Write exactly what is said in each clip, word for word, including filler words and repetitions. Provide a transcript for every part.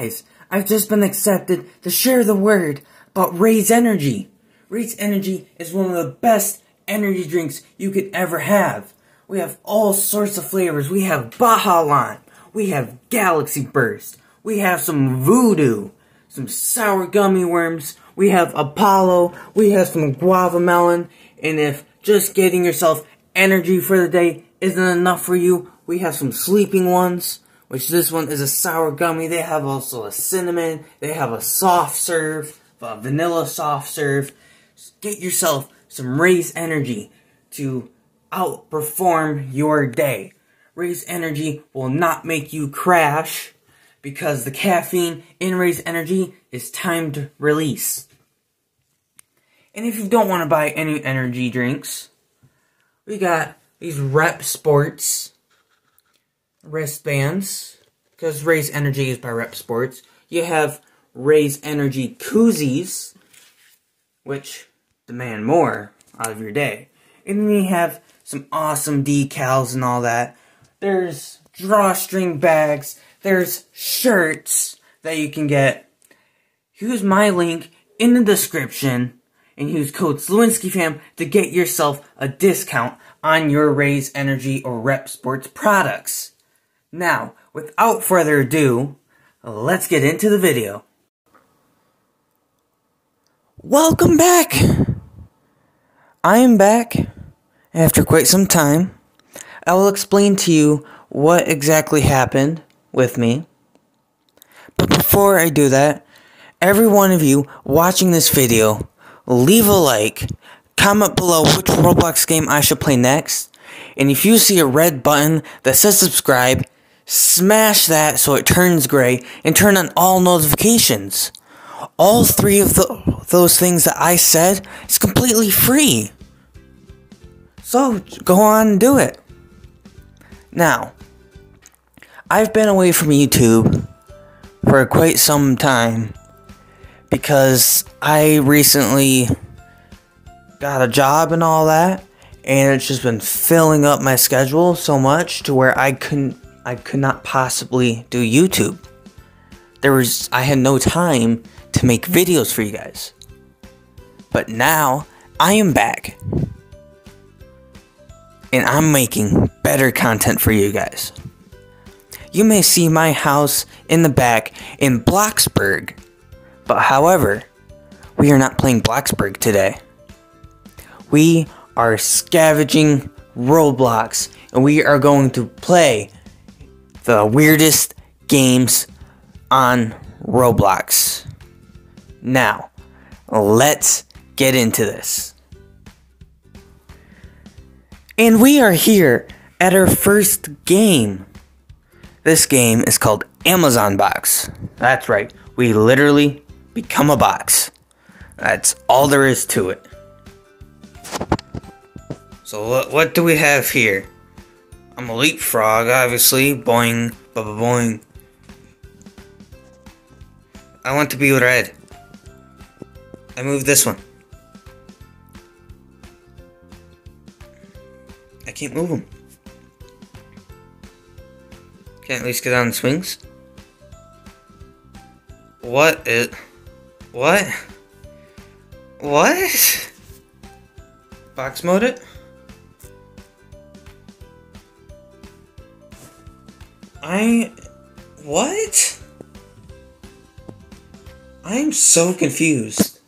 guys, I've just been accepted to share the word about Raze Energy. Raze Energy is one of the best energy drinks you could ever have. We have all sorts of flavors. We have Baja Lime. We have Galaxy Burst. We have some Voodoo. Some Sour Gummy Worms. We have Apollo. We have some Guava Melon. And if just getting yourself energy for the day isn't enough for you, we have some Sleeping Ones, which this one is a sour gummy. They have also a cinnamon. They have a soft serve, a vanilla soft serve. Get yourself some Raze Energy to outperform your day. Raze Energy will not make you crash because the caffeine in Raze Energy is timed release. And if you don't want to buy any energy drinks, we got these Repp Sports wristbands, because Raze Energy is by Repp Sports. You have Raze Energy koozies, which demand more out of your day. And then you have some awesome decals and all that. There's drawstring bags. There's shirts that you can get. Use my link in the description and use code SlawinskiFam to get yourself a discount on your Raze Energy or Repp Sports products. Now, without further ado, let's get into the video. Welcome back! I am back after quite some time. I will explain to you what exactly happened with me. But before I do that, every one of you watching this video, leave a like, comment below which Roblox game I should play next, and if you see a red button that says subscribe, smash that so it turns gray and turn on all notifications. All three of the, those things that I said is completely free. So go on and do it. Now, I've been away from YouTube for quite some time because I recently got a job and all that, and it's just been filling up my schedule so much to where I couldn't, I could not possibly do YouTube. There was, I had no time to make videos for you guys. But now, I am back. And I'm making better content for you guys. You may see my house in the back in Bloxburg. But however, we are not playing Bloxburg today. We are scavenging Roblox. And we are going to play the weirdest games on Roblox. Now, let's get into this. And we are here at our first game. This game is called Amazon Box. That's right, we literally become a box. That's all there is to it. So what, what do we have here? I'm a leapfrog, obviously. Boing, ba-ba-boing. I want to be red. I move this one. I can't move him. Can I at least get on the swings? What is... What? What? Box mode it? I... What? I'm so confused.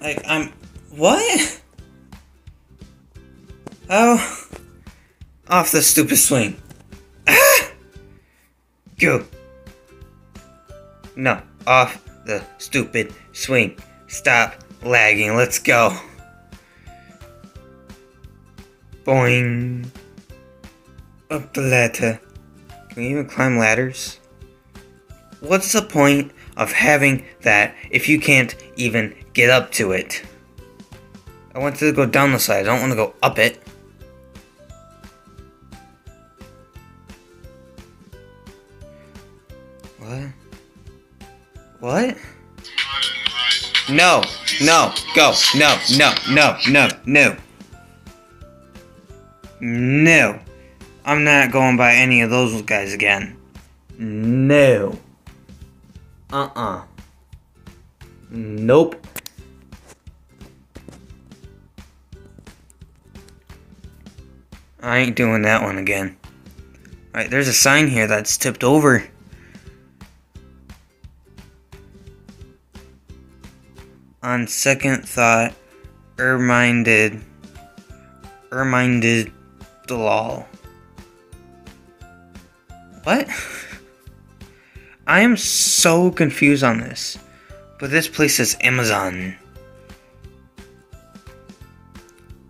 Like, I'm... What? Oh. Off the stupid swing. Ah! Go. No. Off the stupid swing. Stop lagging. Let's go. Boing. Up the ladder. Can we even climb ladders? What's the point of having that if you can't even get up to it? I want to go down the slide. I don't want to go up it. What? What? No, no, go, no, no, no, no, no. No. I'm not going by any of those guys again. No. Uh-uh. Nope. I ain't doing that one again. Alright, there's a sign here that's tipped over. On second thought, Ermine did. Ermine did the lol. What? I am so confused on this. But this place is Amazon.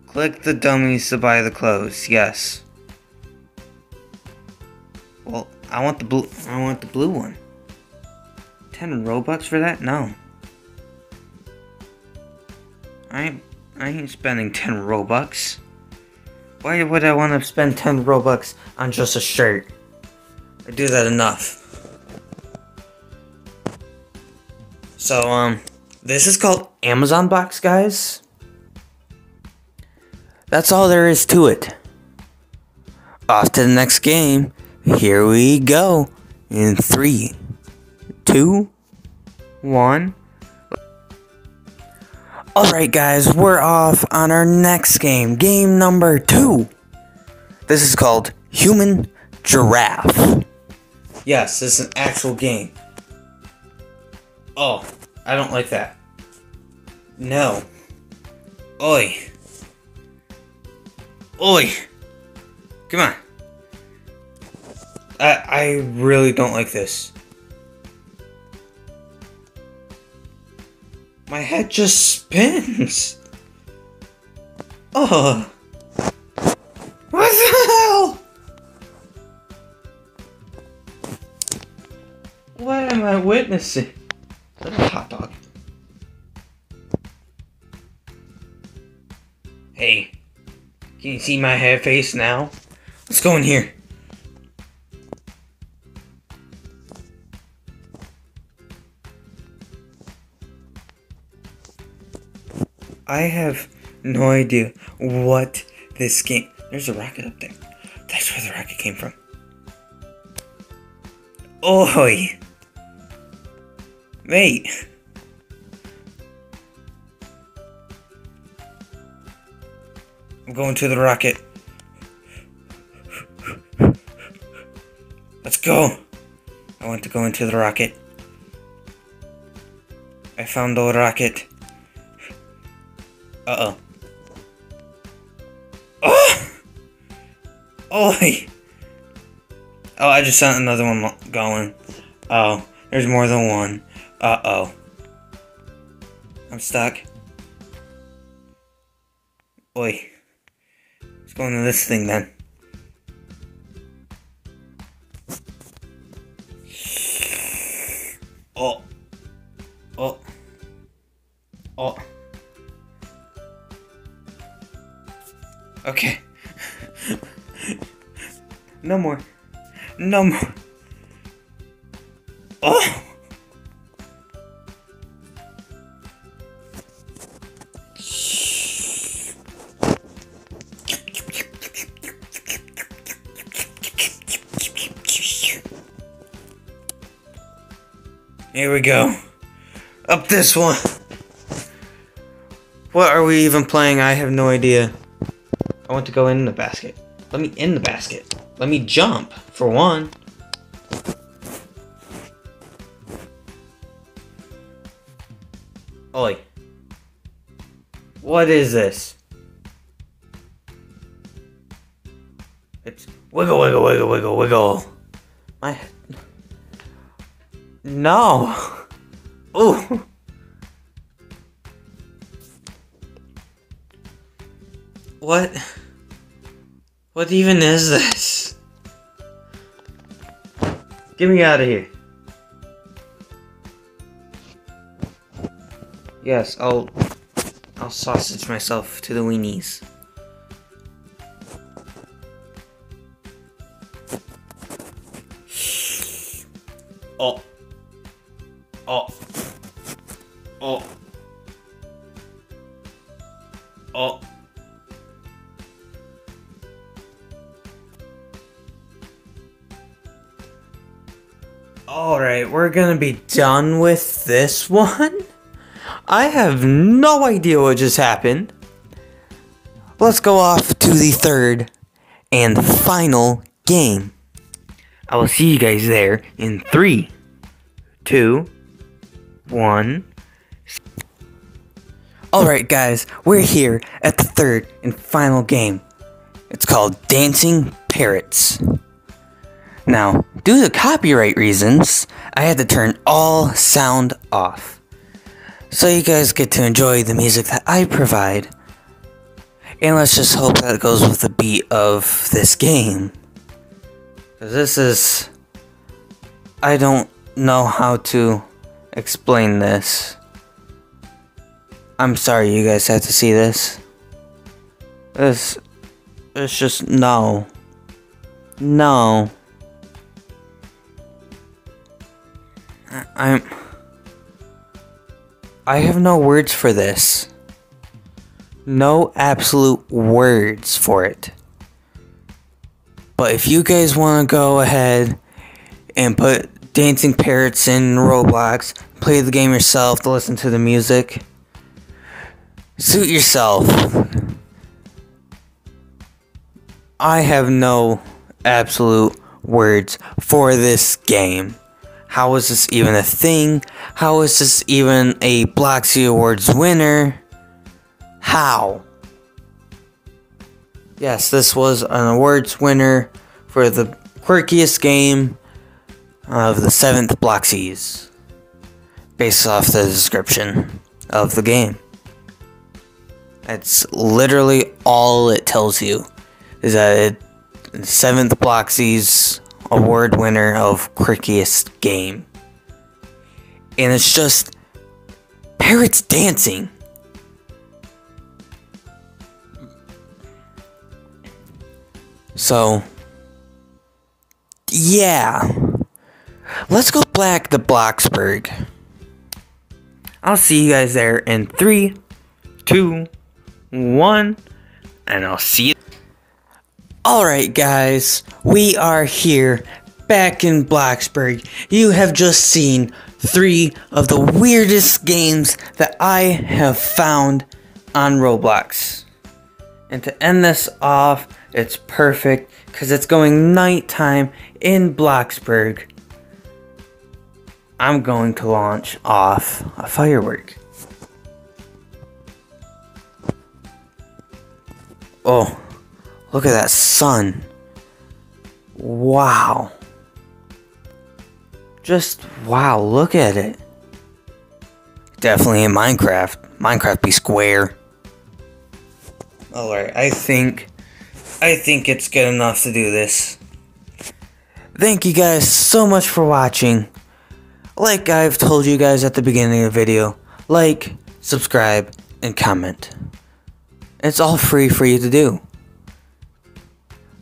Click the dummies to buy the clothes. Yes. Well, I want the blue. I want the blue one. Ten Robux for that? No. I ain't. I ain't spending ten Robux. Why would I want to spend ten Robux on just a shirt? I do that enough. So, um, this is called Amazon Box, guys. That's all there is to it. Off to the next game. Here we go. In three, two, one. Alright, guys, we're off on our next game. Game number two. This is called Human Giraffe. Yes, this is an actual game. Oh, I don't like that. No. Oi. Oi. Come on. I, I really don't like this. My head just spins. Oh. What the hell? What am I witnessing? Is that a hot dog? Hey, can you see my hair face now? Let's go in here. I have no idea what this game. There's a rocket up there. That's where the rocket came from. Oi! Mate. I'm going to the rocket. Let's go. I want to go into the rocket. I found the rocket. Uh-oh. Oh! Oi! Oh, I just saw another one going. Oh, there's more than one. Uh-oh. I'm stuck. Oi. Let's go into this thing, then. Oh. Oh. Oh. Okay. No more. No more. Oh! Here we go. Up this one. What are we even playing? I have no idea. I want to go in the basket. Let me in the basket. Let me jump, for one. Oi. What is this? It's wiggle, wiggle, wiggle, wiggle, wiggle. My... No. Ooh. What? What even is this? Get me out of here. Yes, I'll I'll sausage myself to the weenies. Oh. Oh. Oh. Oh. Alright, we're gonna be done with this one. I have no idea what just happened. Let's go off to the third and final game. I will see you guys there in three, two, one. Alright guys, we're here at the third and final game. It's called Dancing Parrots. Now, due to copyright reasons, I had to turn all sound off, so you guys get to enjoy the music that I provide. And let's just hope that it goes with the beat of this game. Because this is... I don't know how to explain this. I'm sorry you guys had to see this. This... It's just... No. No. I'm... I have no words for this. No absolute words for it. But if you guys want to go ahead and put Dancing Parrots in Roblox, play the game yourself, to listen to the music, suit yourself. I have no absolute words for this game. How is this even a thing? How is this even a Bloxy Awards winner? How? Yes, this was an awards winner for the quirkiest game of the seventh Bloxies, based off the description of the game. That's literally all it tells you, is that it, seventh Bloxies award winner of quirkiest game, and it's just parrots dancing. So yeah, let's go back to Bloxburg. I'll see you guys there in three, two, one, and I'll see you. Alright guys, we are here back in Bloxburg. You have just seen three of the weirdest games that I have found on Roblox. And to end this off, it's perfect because it's going nighttime in Bloxburg. I'm going to launch off a firework. Oh. Look at that sun. Wow. Just wow, look at it. Definitely in Minecraft. Minecraft be square. Alright, I think I think it's good enough to do this. Thank you guys so much for watching. Like I've told you guys at the beginning of the video, like, subscribe, and comment. It's all free for you to do.